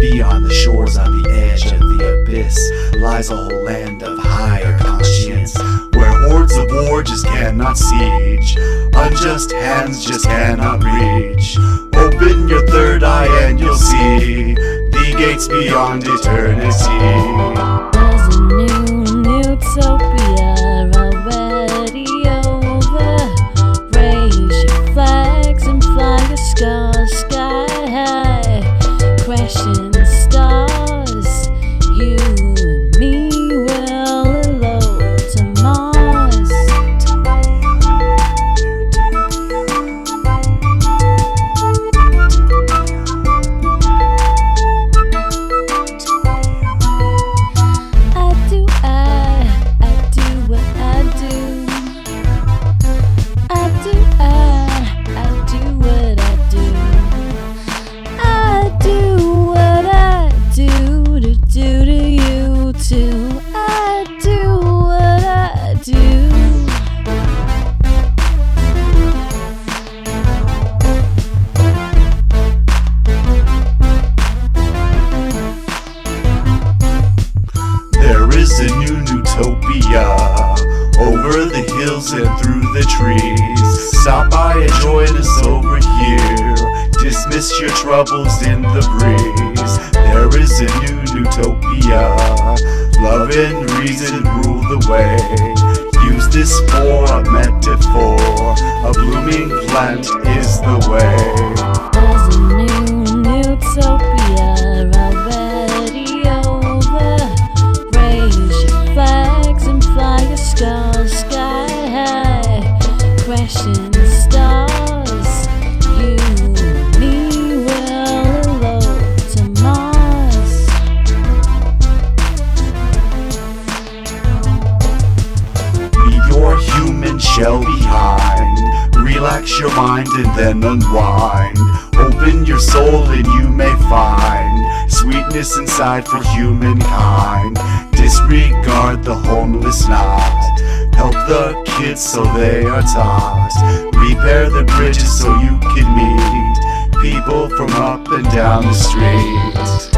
Beyond the shores, on the edge of the abyss, lies a whole land of higher conscience, where hordes of war just cannot siege, unjust hands just cannot reach. Open your third eye and you'll see the gates beyond eternity. There's a new utopia, over the hills and through the trees. Stop by and join us over here, dismiss your troubles in the breeze. There is a new utopia, love and reason rule the way. Use this for a metaphor, a blooming plant is the way. There's a new utopia, crashing stars, you and me, well alone to Mars. Leave your human shell behind, relax your mind and then unwind. Open your soul and you may find sweetness inside for humankind. Disregard the homeless knot, help the kids so they are taught, repair the bridges so you can meet people from up and down the street.